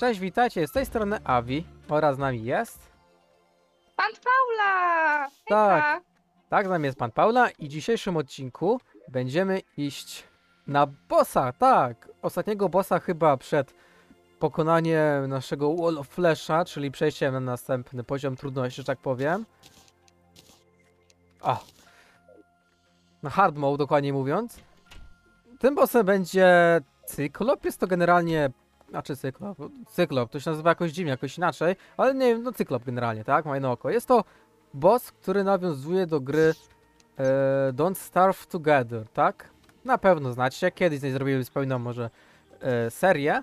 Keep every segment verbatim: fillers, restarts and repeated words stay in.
Cześć, witajcie, z tej strony Avi oraz z nami jest... Pan Paula! Tak, tak, z nami jest Pan Paula i w dzisiejszym odcinku będziemy iść na bossa, tak! Ostatniego bossa chyba przed pokonaniem naszego Wall of Flesha, czyli przejściem na następny poziom trudności, że tak powiem. O! Na hard mode, dokładnie mówiąc. Tym bossem będzie Cyklop, jest to generalnie... Znaczy Cyklop, Cyklop, to się nazywa jakoś dziwnie, jakoś inaczej, ale nie wiem, no Cyklop generalnie, tak? Ma jedno oko. Jest to boss, który nawiązuje do gry e, Don't Starve Together, tak? Na pewno znacie, kiedyś nie zrobiłem zupełną może e, serię.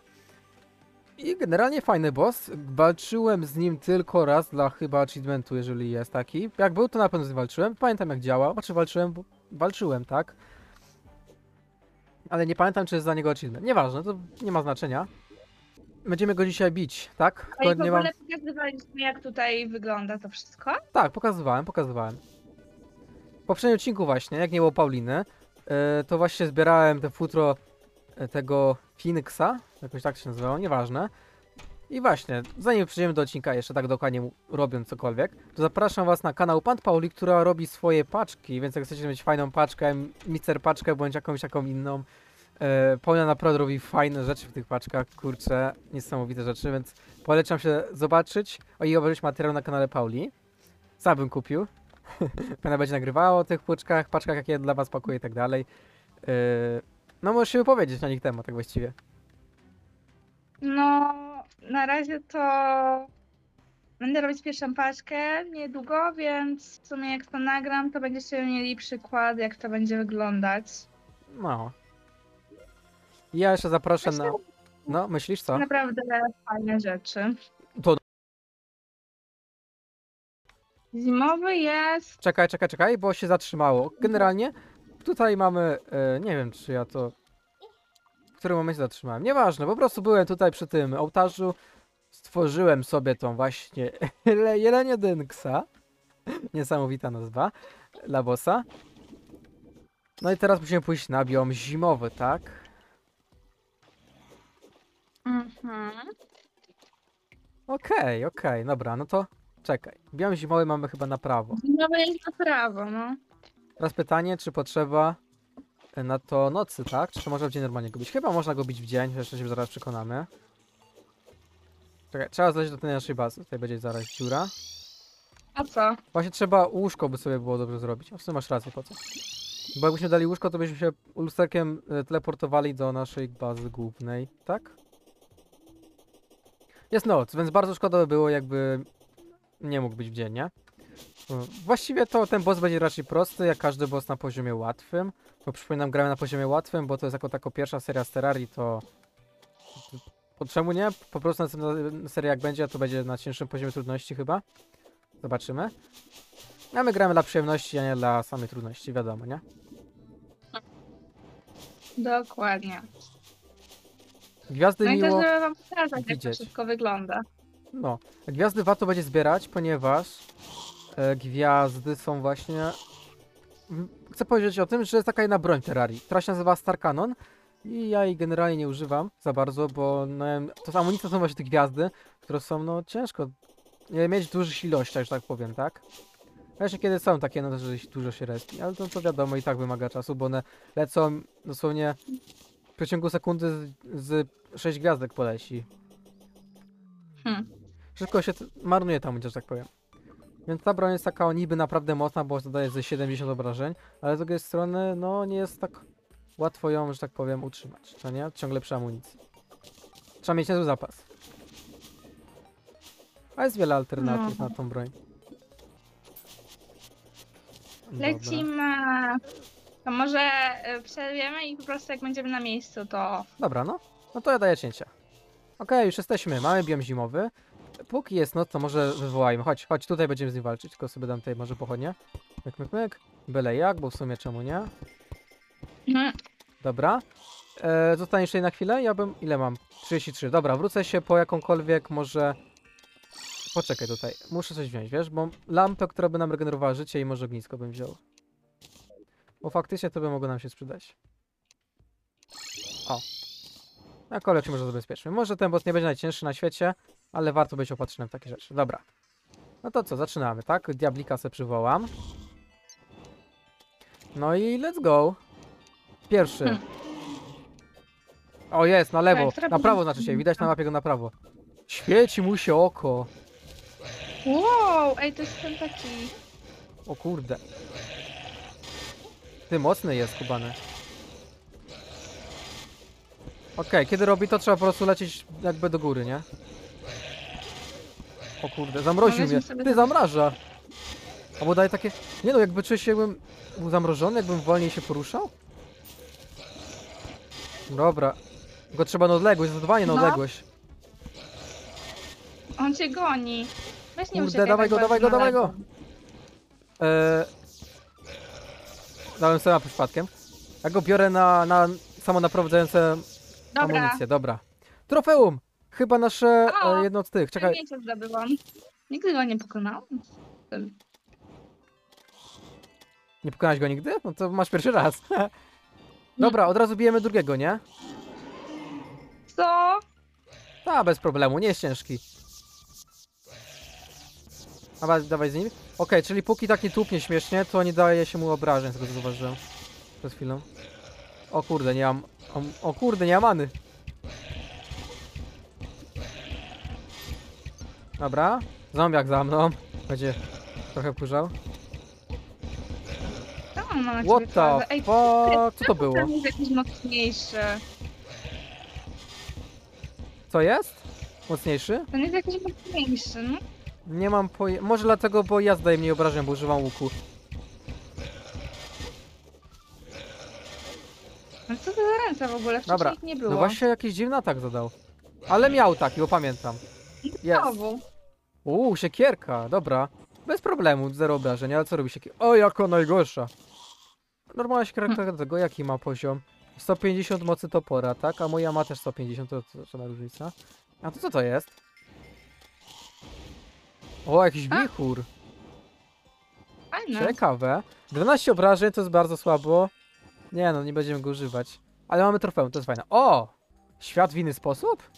I generalnie fajny boss, walczyłem z nim tylko raz dla chyba achievementu, jeżeli jest taki. Jak był, to na pewno z nim walczyłem, pamiętam jak działał, znaczy walczyłem, bo walczyłem, tak? Ale nie pamiętam, czy jest za niego achievement, nieważne, to nie ma znaczenia. Będziemy go dzisiaj bić, tak? A i w ogóle pokazywaliśmy, jak tutaj wygląda to wszystko? Tak, pokazywałem, pokazywałem. W poprzednim odcinku właśnie, jak nie było Pauliny, yy, to właśnie zbierałem te futro tego Finksa, jakoś tak się nazywało, nieważne. I właśnie, zanim przejdziemy do odcinka, jeszcze tak dokładnie robiąc cokolwiek, to zapraszam was na kanał Pan Pauli, która robi swoje paczki, więc jak chcecie mieć fajną paczkę, mister paczkę, bądź jakąś taką inną, Paula naprawdę robi fajne rzeczy w tych paczkach, kurczę, niesamowite rzeczy, więc polecam się zobaczyć i obejrzeć materiał na kanale Pauli. Sam bym kupił. Pana będzie nagrywała o tych paczkach, paczkach jakie dla was pakuje i tak dalej. No możesz się wypowiedzieć na nich temat, tak właściwie. No, na razie to będę robić pierwszą paczkę niedługo, więc w sumie jak to nagram, to będziecie mieli przykład, jak to będzie wyglądać. No. Ja jeszcze zapraszam myślę, na... No, myślisz co? Naprawdę fajne rzeczy. To... Zimowy jest... Czekaj, czekaj, czekaj, bo się zatrzymało. Generalnie tutaj mamy... E, nie wiem, czy ja to... W którym momencie zatrzymałem. Nieważne, po prostu byłem tutaj przy tym ołtarzu. Stworzyłem sobie tą właśnie jelenie dynksa. Niesamowita nazwa. Labosa. No i teraz musimy pójść na biom zimowy, tak? Mhm. Okej, okej, dobra, no to czekaj. Biom zimowy mamy chyba na prawo. Zimowy jest na prawo, no. Teraz pytanie, czy potrzeba na to nocy, tak? Czy to można w dzień normalnie go bić? Chyba można go bić w dzień, jeszcze się zaraz przekonamy. Czekaj, trzeba zleć do tej naszej bazy. Tutaj będzie zaraz dziura. A co? Właśnie trzeba łóżko, by sobie było dobrze zrobić. A w sumie masz rację, po co? Bo jakbyśmy dali łóżko, to byśmy się lusterkiem teleportowali do naszej bazy głównej, tak? Jest noc, więc bardzo szkoda by było, jakby nie mógł być w dzień, nie? Właściwie to ten boss będzie raczej prosty, jak każdy boss na poziomie łatwym. Bo przypominam, gramy na poziomie łatwym, bo to jest jako taka pierwsza seria z Terrarii, to... Po czemu nie? Po prostu następna seria jak będzie, to będzie na cięższym poziomie trudności chyba. Zobaczymy. A my gramy dla przyjemności, a nie dla samej trudności, wiadomo, nie? Dokładnie. Gwiazdy no i miło też, żeby wam pokazać, jak to wszystko wygląda. No, gwiazdy warto będzie zbierać, ponieważ e, gwiazdy są właśnie... Chcę powiedzieć o tym, że jest taka jedna broń Terrarii, która się nazywa Star Cannon i ja jej generalnie nie używam za bardzo, bo no, to amunicja są właśnie te gwiazdy, które są no ciężko mieć w dużych ilościach, że tak powiem, tak? Właśnie kiedy są takie, no że dużo się respi, ale to, to wiadomo i tak wymaga czasu, bo one lecą dosłownie w przeciągu sekundy z, z sześć gwiazdek poleci. Hmm. Szybko się marnuje tam, że tak powiem. Więc ta broń jest taka niby naprawdę mocna, bo zadaje ze siedemdziesiąt obrażeń, ale z drugiej strony no nie jest tak łatwo ją, że tak powiem, utrzymać, czy nie? Ciągle przy amunicji. Trzeba mieć niezły zapas. A jest wiele alternatyw no. na tą broń. Dobra. Lecimy. To może przerwiemy i po prostu jak będziemy na miejscu to... Dobra, no. No to ja daję cięcia. Okej, okay, już jesteśmy. Mamy biom zimowy. Póki jest noc, to może wywołajmy. Chodź, chodź, tutaj będziemy z nim walczyć. Tylko sobie dam tutaj może pochodnie. Myk, myk, myk. Byle jak, bo w sumie czemu nie? Mm. Dobra. E, zostaniesz tutaj na chwilę? Ja bym... Ile mam? trzydzieści trzy. Dobra, wrócę się po jakąkolwiek może... Poczekaj tutaj. Muszę coś wziąć, wiesz? Bo lampę, która by nam regenerowała życie i może ognisko bym wziął. Bo faktycznie to by mogło nam się sprzedać. O. Na koleczy może zabezpieczmy. Może ten boss nie będzie najcięższy na świecie, ale warto być opatrzonym w takie rzeczy. Dobra. No to co, zaczynamy, tak? Diablika se przywołam. No i let's go. Pierwszy. Hmm. O, jest, na lewo. Na prawo znaczy się. Widać na mapie go na prawo. Świeci mu się oko. Wow, ej, to jest ten taki... O kurde. Ty, mocny jest, kubany. Okej, okay, kiedy robi to, trzeba po prostu lecieć jakby do góry, nie? O kurde, zamroził no, mnie. Ty, tam... zamraża. A bo daje takie... Nie no, jakby czy się bym był zamrożony, jakbym wolniej się poruszał? Dobra. Go trzeba na odległość, zdecydowanie na odległość. No. On cię goni. Weź nie uciekaj. Dawaj go, dawaj go, dawaj go! Eee... Dałem sobie mapę przypadkiem. Ja go biorę na, na samonaprowadzające dobra. Amunicję. Dobra. Trofeum! Chyba nasze o, jedno z tych. Czekaj. Ja zdobyłam. Nigdy go nie pokonałam. Nie pokonałeś go nigdy? No to masz pierwszy raz. Dobra, od razu bijemy drugiego, nie? Co? Ta, bez problemu, nie jest ciężki. Dawaj, dawaj z nim. Okej, okay, czyli póki tak nie tłupnie śmiesznie, to nie daje się mu obrażeń, z tego zauważyłem. Przed chwilą. O kurde, nie mam... O, o kurde, nie mam many. Dobra, zombiak za mną. Będzie trochę wkurzał. What the fuck? Co to było? To jest jakieś mocniejsze. Co jest? Mocniejszy? To jest jakiś mocniejszy, no? Nie mam pojęcia. Może dlatego, bo ja zdaję mniej obrażeń, bo używam łuku. Ale co to za ręce w ogóle? Wcześniej dobra. Ich nie było. No właśnie jakiś dziwny atak zadał. Ale miał taki, bo pamiętam. Jest. Uuu, siekierka, dobra. Bez problemu, zero obrażeń, ale co robi siekierka? O, jako najgorsza. Normalna siekierka tego, jaki ma poziom? sto pięćdziesiąt mocy topora, tak? A moja ma też sto pięćdziesiąt, to co na różnica. A to co to jest? O, jakiś wichur. Ciekawe. dwanaście obrażeń to jest bardzo słabo. Nie no, nie będziemy go używać. Ale mamy trofeum, to jest fajne. O! Świat w inny sposób?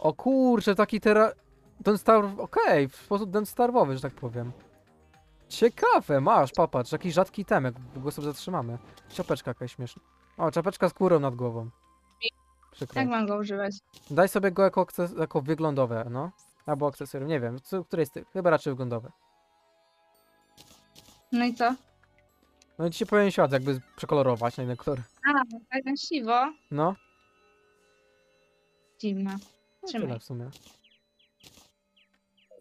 O kurczę, taki teraz... Don't Starve... Okej, okay, w sposób Don't Starve'owy, że tak powiem. Ciekawe, masz, popatrz, jakiś rzadki temek, go sobie zatrzymamy. Czapeczka jakaś śmieszna. O, czapeczka z kurą nad głową. Przykro. Jak mam go używać? Daj sobie go jako, jako wyglądowe, no. Albo akcesorium, nie wiem, co, które jest tych? Chyba raczej wyglądowe. No i co? No i ci się powiem świat, jakby przekolorować na inne kolory. A, na siwo? No. Dziwne. No, w sumie.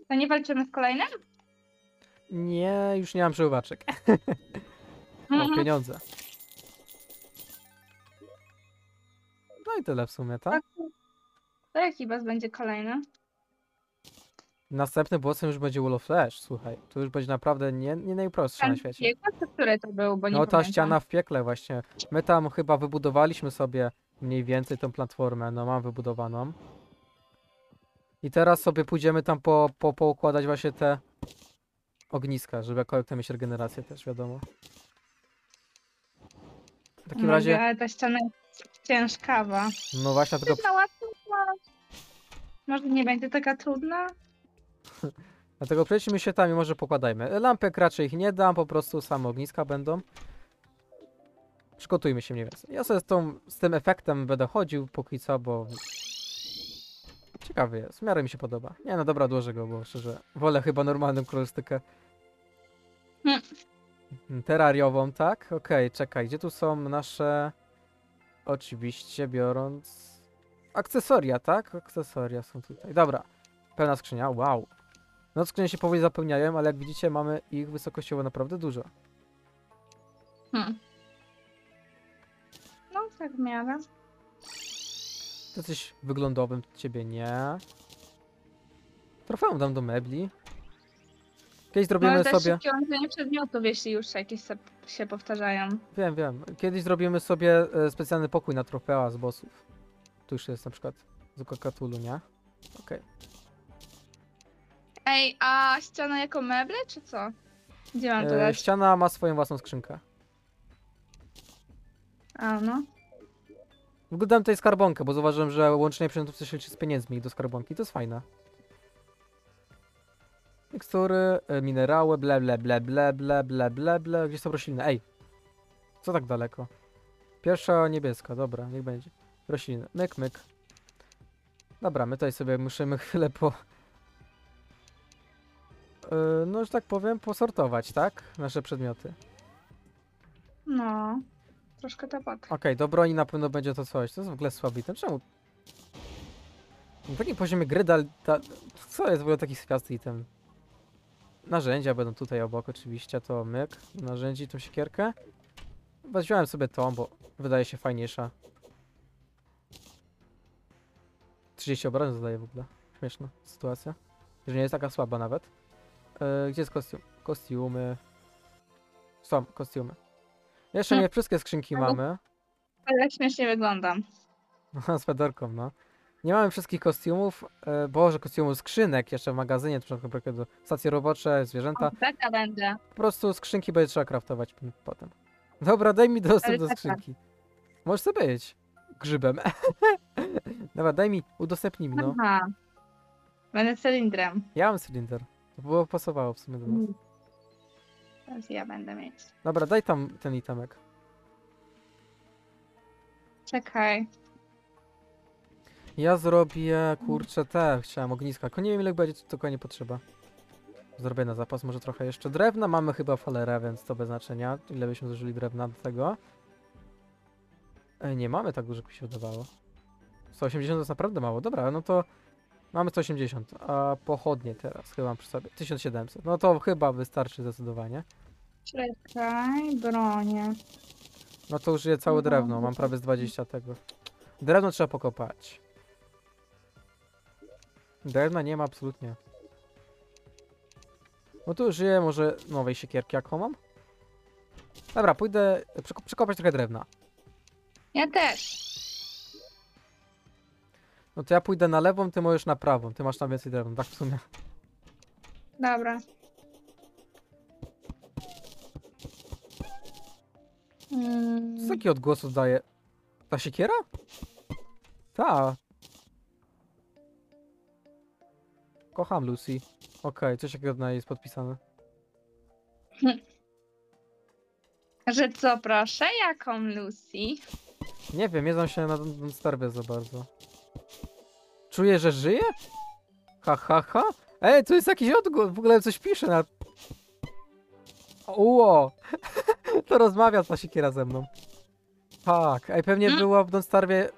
To nie walczymy z kolejnym? Nie, już nie mam przeływaczek. No, pieniądze. No i tyle w sumie, tak? To jaki boss będzie kolejny? Następny bossem już będzie Wall of Flesh, słuchaj. To już będzie naprawdę nie, nie najprostsze na świecie. Piekło, które to był, bo nie no ta pamiętam. Ściana w piekle właśnie. My tam chyba wybudowaliśmy sobie mniej więcej tą platformę. No mam wybudowaną. I teraz sobie pójdziemy tam po, po, poukładać właśnie te ogniska, żeby jakoś mieć regenerację też, wiadomo. W takim no razie... Ale ta ściana jest ciężkawa. No właśnie, tylko... Może nie będzie taka trudna? Dlatego przejdźmy się tam i może pokładajmy. Lampek raczej ich nie dam, po prostu same ogniska będą. Przygotujmy się mniej więcej. Ja sobie z, tą, z tym efektem będę chodził póki co, bo... Ciekawy jest, w miarę mi się podoba. Nie no dobra, odłożę go, bo szczerze wolę chyba normalną kolorystykę. Nie. Terrariową, tak? Okej, okay, czekaj, gdzie tu są nasze... Oczywiście biorąc... Akcesoria, tak? Akcesoria są tutaj. Dobra, pełna skrzynia, wow. No skrzynie się powoli zapełniają, ale jak widzicie mamy ich wysokościowo naprawdę dużo. Hmm. No tak w miarę. To coś wyglądowym, ciebie nie. Trofeum dam do mebli. Kiedyś zrobimy no, sobie... Przyłączenie przedmiotów, jeśli już jakieś się powtarzają. Wiem, wiem. Kiedyś zrobimy sobie specjalny pokój na trofea z bossów. Tu już jest na przykład Zuka Cthulhu, nie? Okej. Okay. Ej, a ściana jako meble, czy co? Gdzie mam to dać? Ściana ma swoją własną skrzynkę. A, no. Dam tutaj skarbonkę, bo zauważyłem, że łączenie przedmiotów się liczy z pieniędzmi do skarbonki. To jest fajne. Tekstury, minerały, ble, ble, ble, ble, ble, ble, ble, ble. Gdzie są rośliny? Ej! Co tak daleko? Pierwsza niebieska, dobra, niech będzie. Rośliny, myk, myk. Dobra, my tutaj sobie musimy chwilę po... Yy, no, że tak powiem, posortować, tak? Nasze przedmioty. No, troszkę tabak. Okej, okay, do broni na pewno będzie to coś. To jest w ogóle słaby. Czemu? Na takim poziomie gry da, da... Co jest w ogóle taki swiasty item? Narzędzia będą tutaj obok oczywiście, to myk. Narzędzi, tą siekierkę. Wziąłem sobie tą, bo wydaje się fajniejsza. trzydzieści obrażeń zadaje w ogóle. Śmieszna sytuacja. Że nie jest taka słaba nawet. Yy, gdzie jest kostium? Kostiumy. Są kostiumy. Jeszcze nie wszystkie skrzynki hmm. mamy. Ale śmiesznie wyglądam. Z fedorką, no. Nie mamy wszystkich kostiumów. Yy, Boże, kostiumów skrzynek jeszcze w magazynie. Do stacje robocze, zwierzęta. O, taka będę. Po prostu skrzynki będzie trzeba craftować potem. Dobra, daj mi dostęp do skrzynki. Możesz sobie być grzybem. Dobra, daj mi, udostępnij mi, no. Aha. Będę cylindrem. Ja mam cylinder. To było pasowało w sumie do nas. Teraz ja będę mieć. Dobra, daj tam ten itemek. Czekaj. Ja zrobię, kurczę, te chciałem ogniska. Tylko nie wiem, ile będzie, tylko nie potrzeba. Zrobię na zapas może trochę jeszcze drewna. Mamy chyba falerę, więc to bez znaczenia. Ile byśmy zużyli drewna do tego? Ej, nie mamy tak dużo, jak mi się wydawało. sto osiemdziesiąt to jest naprawdę mało. Dobra, no to mamy sto osiemdziesiąt. A pochodnie teraz chyba mam przy sobie. tysiąc siedemset. No to chyba wystarczy zdecydowanie. Czekaj, bronię. No to już je całe drewno. Mam prawie z dwadzieścia tego. Drewno trzeba pokopać. Drewna nie ma absolutnie. No tu użyję może nowej siekierki, jaką mam. Dobra, pójdę przekopać trochę drewna. Ja też. No to ja pójdę na lewą, ty możesz na prawą. Ty masz tam więcej drewna, tak w sumie. Dobra. Co taki odgłos oddaje? Ta siekiera? Ta. Kocham Lucy. Okej, okay, coś jakiego na niej jest podpisane. Hm. Że co, proszę? Jaką Lucy? Nie wiem, jedzą się na Don't Starve za bardzo. Czuję, że żyje? Ha, ha, ha. Ej, tu jest jakiś odgłos, w ogóle coś pisze na... Uło! To rozmawia ta siekiera ze mną. Tak, ej, pewnie hmm? była w Don't Starve...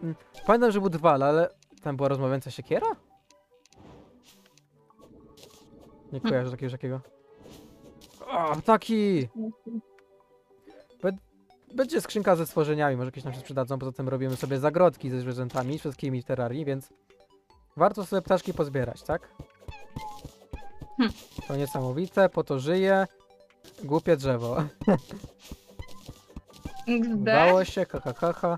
Pamiętam, że był dwa, ale tam była rozmawiająca siekiera? Nie kojarzę takiego jakiego. O, taki! Będzie skrzynka ze stworzeniami, może jakieś nam się przydadzą. Poza tym robimy sobie zagrodki ze zwierzętami, z wszystkimi terrarii, więc warto sobie ptaszki pozbierać, tak? To niesamowite, po to żyje. Głupie drzewo. Udało się, ha, ha, ha, ha.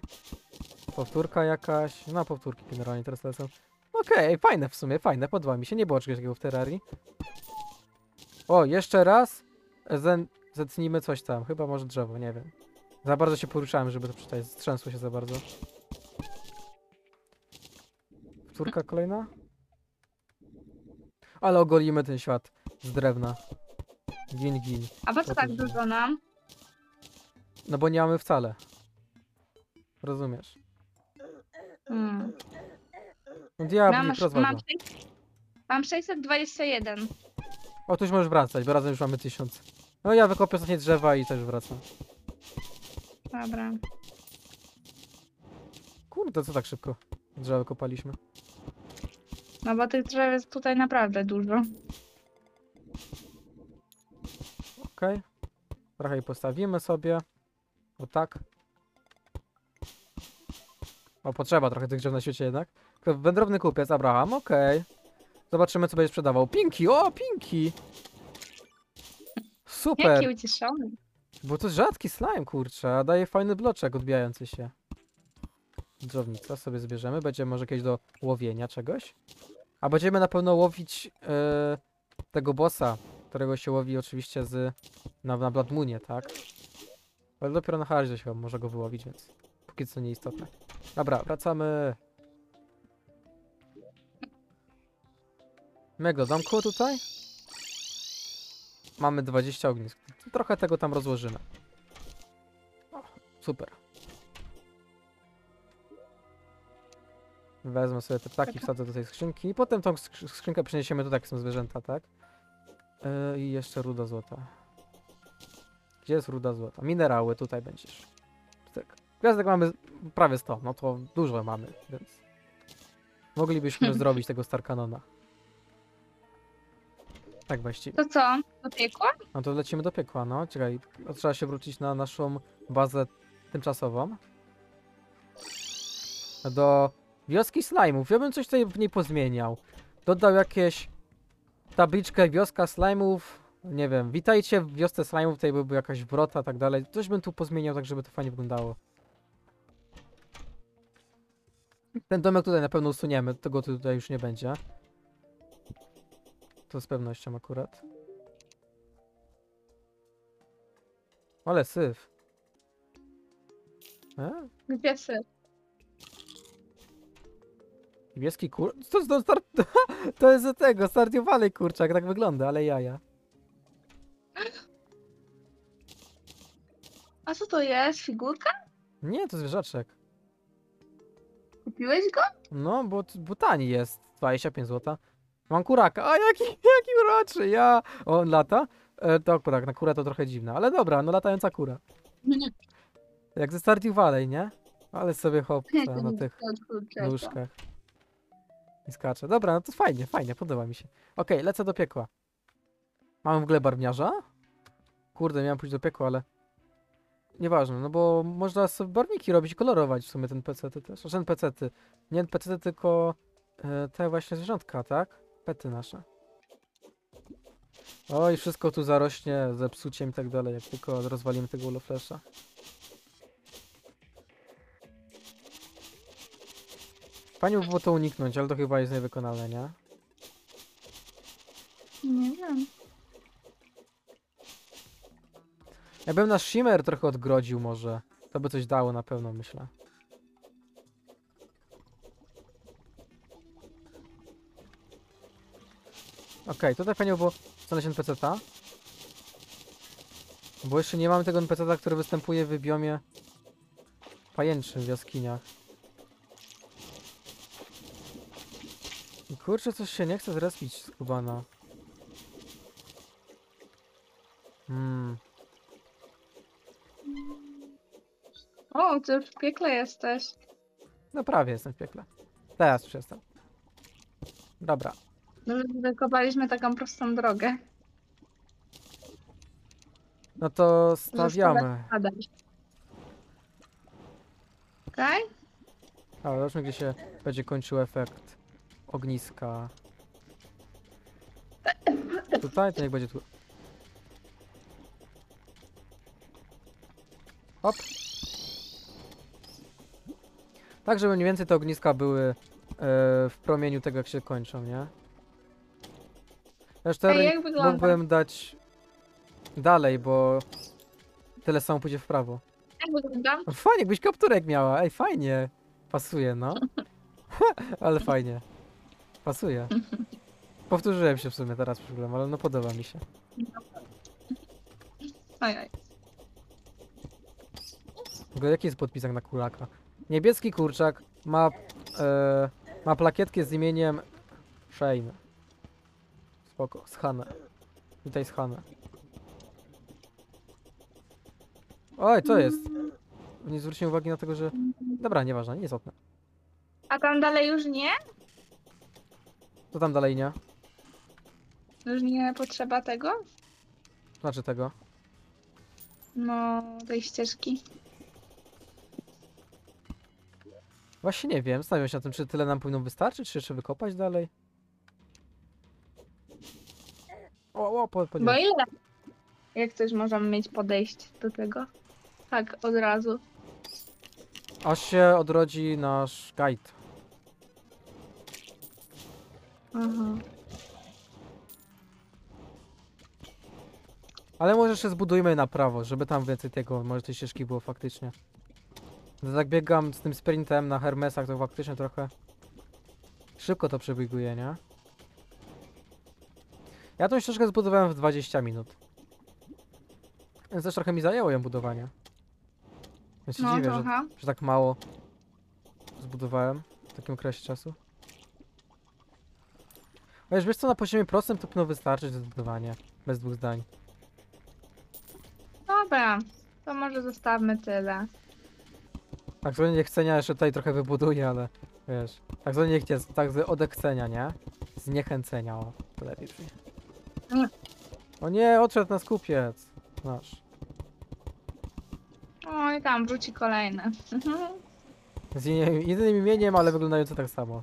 Powtórka jakaś. No, powtórki generalnie teraz lecą. Okej, okay, fajne w sumie, fajne, podoba mi się. Nie było czegoś takiego w terrarii. O, jeszcze raz. Zen, zetnijmy coś tam. Chyba może drzewo, nie wiem. Za bardzo się poruszałem, żeby to przeczytać. Strzęsło się za bardzo. Wtórka kolejna. Ale ogolimy ten świat z drewna. Gin, gin. A po co tak dużo nam? No bo nie mamy wcale. Rozumiesz. Hmm. Diabli, mam, mam, mam sześćset dwadzieścia jeden. O, tu już możesz wracać, bo razem już mamy tysiąc. No ja wykopię ostatnie drzewa i też wracam. Dobra. Kurde, co tak szybko drzewa kopaliśmy? No bo tych drzew jest tutaj naprawdę dużo. Okej. Okay. Trochę je postawimy sobie. O tak. O, potrzeba trochę tych drzew na świecie jednak. Wędrowny kupiec, Abraham, okej. Okay. Zobaczymy, co będzie sprzedawał. Pinki, o, pinki! Super! Jaki ucieszony. Bo to jest rzadki slime, kurczę, a daje fajny bloczek odbijający się. Drzownica sobie zbierzemy, będzie może jakieś do łowienia czegoś. A będziemy na pewno łowić yy, tego bossa, którego się łowi oczywiście z, na, na Blood Moonie, tak? Ale dopiero na hardzie się może go wyłowić, więc póki co nieistotne. Dobra, wracamy. Mego zamku tutaj. Mamy dwadzieścia ognisk. Trochę tego tam rozłożymy. O, super. Wezmę sobie te ptaki, wsadzę do tej skrzynki i potem tą skrzynkę przeniesiemy tutaj, jak są zwierzęta, tak? Yy, I jeszcze ruda złota. Gdzie jest ruda złota? Minerały, tutaj będziesz. Cyk. Gwiazdek mamy prawie sto, no to dużo mamy, więc moglibyśmy zrobić tego Star Cannona. Tak właściwie. To co? Do piekła? No to lecimy do piekła, no. Czekaj, trzeba się wrócić na naszą bazę tymczasową. Do wioski slajmów. Ja bym coś tutaj w niej pozmieniał. Dodał jakieś tabliczkę wioska slajmów. Nie wiem, witajcie w wiosce slajmów. Tutaj byłby jakaś wrota, tak dalej. Coś bym tu pozmieniał, tak żeby to fajnie wyglądało. Ten domek tutaj na pewno usuniemy. Tego tutaj już nie będzie. To z pewnością akurat. Ale syf. E? Gdzie syf? Niebieski kur... To, to, start... to jest do tego, startiowany kurczak, tak wygląda, ale jaja. A co to jest? Figurka? Nie, to zwierzaczek. Kupiłeś go? No, bo, bo tani jest, dwadzieścia pięć złotych. Mam kuraka, a jaki, jaki uroczy, ja... On lata? E, to akurat, na kurę to trochę dziwne, ale dobra, no latająca kura. Jak ze Stardew Valley, nie? Ale sobie hop na tych nóżkach. I skacze. Dobra, no to fajnie, fajnie, podoba mi się. Okej, okay, lecę do piekła. Mamy w ogóle barwniarza? Kurde, miałem pójść do piekła, ale... Nieważne, no bo można sobie barwniki robić i kolorować w sumie ten pecety też. Znaczy ten pecety. Nie ten pecety, tylko te właśnie zwierzątka, tak? Pety nasze. Oj, wszystko tu zarośnie zepsuciem i tak dalej, jak tylko rozwalimy tego Wall of Flesha. Fajnie by było to uniknąć, ale to chyba jest niewykonalne, nie? Nie wiem. Ja bym nasz Shimmer trochę odgrodził może. To by coś dało na pewno, myślę. Okej, okay, tutaj fajnie by było znaleźć en pe ce ta. Bo jeszcze nie mamy tego en pe ce ta, który występuje w biomie pajęczym w jaskiniach. Kurczę, coś się nie chce zrespić z Kubana. Hmm. O, ty w piekle jesteś. No prawie jestem w piekle. Teraz przestał. Dobra. No, wykopaliśmy taką prostą drogę. No to stawiamy. Okej? Ale zobaczmy, gdzie się będzie kończył efekt ogniska. Tutaj? To niech będzie tu. Hop. Tak, żeby mniej więcej te ogniska były yy, w promieniu tego, jak się kończą, nie? Zresztą mógłbym dać dalej, bo tyle samo pójdzie w prawo. Jak wygląda? Fajnie, jakbyś kapturek miała. Ej, fajnie. Pasuje, no. Ale fajnie. Pasuje. Powtórzyłem się w sumie teraz problem, ale no podoba mi się. Ojej. W ogóle jaki jest podpisak na kuraka? Niebieski kurczak ma, e, ma plakietkę z imieniem Shane. Spoko, z Hanna. Tutaj z Hanna. Oj, co jest? Nie zwróciłem uwagi na tego, że... Dobra, nieważne, nieistotne. A tam dalej już nie? Co tam dalej nie? Już nie potrzeba tego? Znaczy tego? No, tej ścieżki. Właśnie nie wiem, zastanawiam się na tym, czy tyle nam powinno wystarczyć, czy jeszcze wykopać dalej? O, o, po, po, bo ile? Jak coś możemy mieć podejść do tego? Tak, od razu. Aż się odrodzi nasz guide. Aha. Ale może jeszcze zbudujmy na prawo, żeby tam więcej tego, może tej ścieżki było faktycznie. No tak biegam z tym sprintem na Hermesach, to faktycznie trochę szybko to przebieguje, nie? Ja tą ścieżkę zbudowałem w dwadzieścia minut. Więc też trochę mi zajęło ją budowanie. Ja się no, dziwię, że, że tak mało zbudowałem w takim okresie czasu. Wiesz, wiesz co, na poziomie prostym to powinno wystarczyć do zbudowania. Bez dwóch zdań. Dobra, to może zostawmy tyle. Tak zwane niechcenia jeszcze tutaj trochę wybuduję, ale wiesz. Tak zwane niechcie, tak zwane odechcenia, nie? Zniechęcenia, o. To lepiej brzmi. O nie, odszedł nas kupiec. Nasz. O i tam wróci kolejny. Z jedynym imieniem, ale wyglądające tak samo.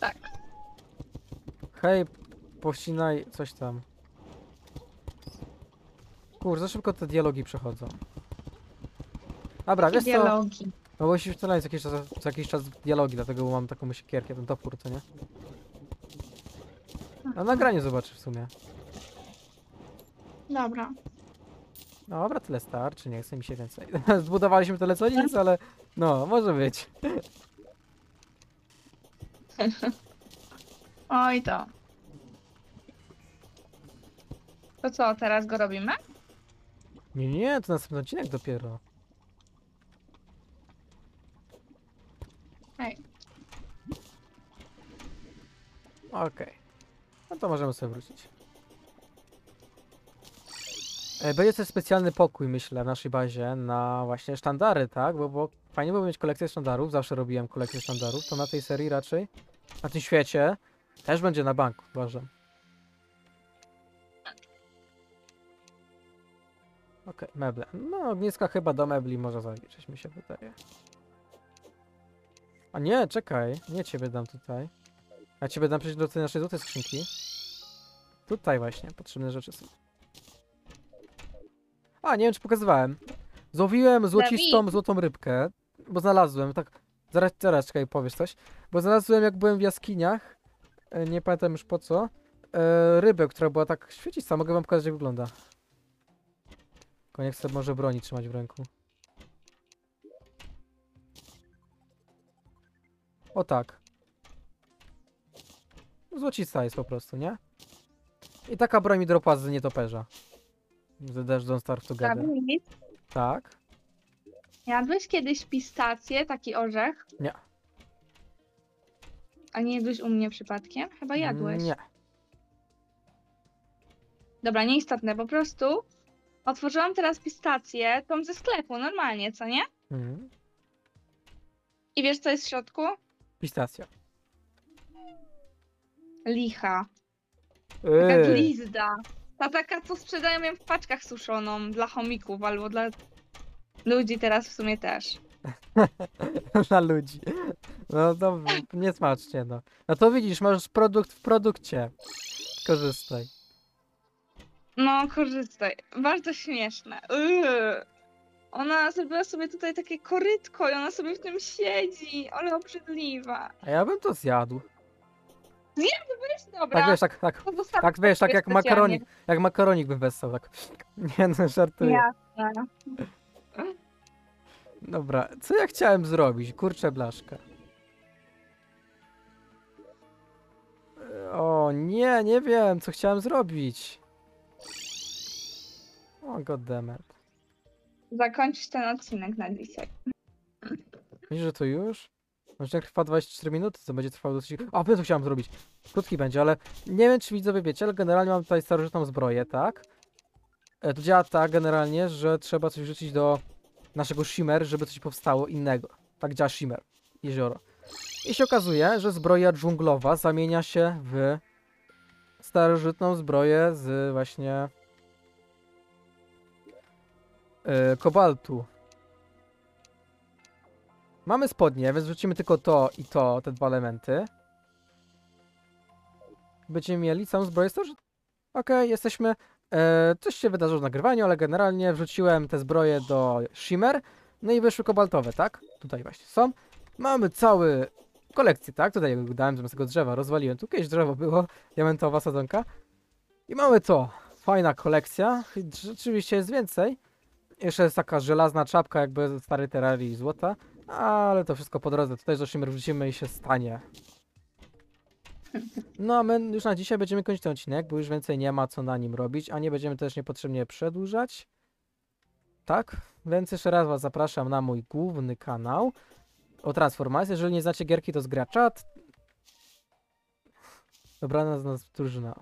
Tak. Hej, pościnaj coś tam. Kurczę, za szybko te dialogi przechodzą. Dobra, wiesz co? Dialogi. No bo się wcale co jakiś czas, co jakiś czas dialogi, dlatego mam taką siekierkę, ten topór, co nie? A nagranie zobaczysz w sumie. Dobra. Dobra, tyle starczy, nie chce mi się więcej. Zbudowaliśmy tyle co nic, ale no, może być. Oj to. To co, teraz go robimy? Nie, nie, to następny odcinek dopiero. Hej. Okej. Okay. No to możemy sobie wrócić. Będzie też specjalny pokój, myślę, w naszej bazie na właśnie sztandary, tak? Bo, bo fajnie byłoby mieć kolekcję sztandarów, zawsze robiłem kolekcję sztandarów, to na tej serii raczej, na tym świecie, też będzie na banku, uważam. Okej, okay, meble. No, ogniska chyba do mebli może zaliczyć, mi się wydaje. A nie, czekaj, nie ciebie dam tutaj. Ja ciebie dam przejść do tej naszej złotej skrzynki. Tutaj właśnie potrzebne rzeczy są. A, nie wiem czy pokazywałem. Złowiłem złocistą, złotą rybkę, bo znalazłem, tak, zaraz, zaraz, czekaj, powiesz coś. Bo znalazłem, jak byłem w jaskiniach, nie pamiętam już po co, rybę, która była tak świecista, mogę wam pokazać jak wygląda. Tylko nie chcę może broni trzymać w ręku. O tak. Złocista jest po prostu, nie? I taka broń mi dropa z nietoperza. Z Don't Starve Together. Tak. Jadłeś kiedyś pistację, taki orzech? Nie. A nie jadłeś u mnie przypadkiem? Chyba jadłeś. Nie. Dobra, nieistotne, po prostu otworzyłam teraz pistację, tą ze sklepu, normalnie, co nie? Mhm. I wiesz co jest w środku? Pistacja. Licha. Taka Ej. glizda. Ta taka, co sprzedają ją w paczkach suszoną dla chomików albo dla ludzi teraz w sumie też. Dla ludzi. No dobrze, niesmacznie no. No to widzisz, masz produkt w produkcie. Korzystaj. No korzystaj. Bardzo śmieszne. Uuu. Ona zrobiła sobie tutaj takie korytko i ona sobie w tym siedzi. Ale obrzydliwa. A ja bym to zjadł. Zjadłbyś? Dobra. Tak wiesz, tak, tak, tak, wiesz, tak jak makaronik, jak makaronik bym wessał, tak. Nie no, żartuję. Jasne. Dobra, co ja chciałem zrobić? Kurczę blaszkę. O nie, nie wiem, co chciałem zrobić. O goddammit. Zakończyć ten odcinek na dzisiaj. Myślisz, że to już? Odcinek trwa dwadzieścia cztery minuty, to będzie trwało dosyć... A, to chciałem zrobić. Krótki będzie, ale nie wiem, czy widzowie wiecie, ale generalnie mam tutaj starożytną zbroję, tak? To działa tak generalnie, że trzeba coś wrzucić do naszego Shimmer, żeby coś powstało innego. Tak działa Shimmer, jezioro. I się okazuje, że zbroja dżunglowa zamienia się w starożytną zbroję z właśnie... Yy, kobaltu. Mamy spodnie, więc wrzucimy tylko to i to, te dwa elementy. Będziemy mieli całą zbroję starożytną. Okej, okay, jesteśmy... E, coś się wydarzyło w nagrywaniu, ale generalnie wrzuciłem te zbroje do Shimmer. No i wyszły kobaltowe, tak? Tutaj właśnie są. Mamy cały kolekcję, tak? Tutaj dałem zamiast tego drzewa, rozwaliłem. Tu kiedyś drzewo było, diamentowa sadzonka. I mamy to. Fajna kolekcja. Rzeczywiście jest więcej. Jeszcze jest taka żelazna czapka, jakby stary Terrarii złota. Ale to wszystko po drodze. Tutaj zresztą wrzucimy i się stanie. No a my już na dzisiaj będziemy kończyć ten odcinek, bo już więcej nie ma co na nim robić, a nie będziemy też niepotrzebnie przedłużać. Tak? Więc jeszcze raz was zapraszam na mój główny kanał o transformacji. Jeżeli nie znacie gierki, to zgra czat. Dobrana z nas drużyna.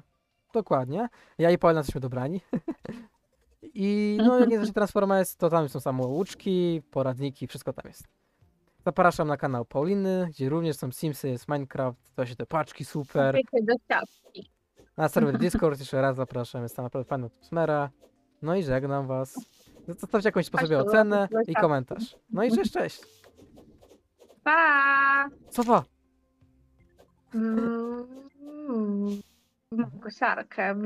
Dokładnie. Ja i Paula jesteśmy dobrani. I no jak nie znacie transformacji, to tam są samouczki, poradniki, wszystko tam jest. Zapraszam na kanał Pauliny, gdzie również są Simsy, jest Minecraft, to się te paczki, super. Na serwer Discord jeszcze raz zapraszam, jest tam naprawdę fajna smera. No i żegnam was. Zostawcie jakąś po sobie ocenę i komentarz. No i cześć, cześć. Pa! Co pa? Koszarkę.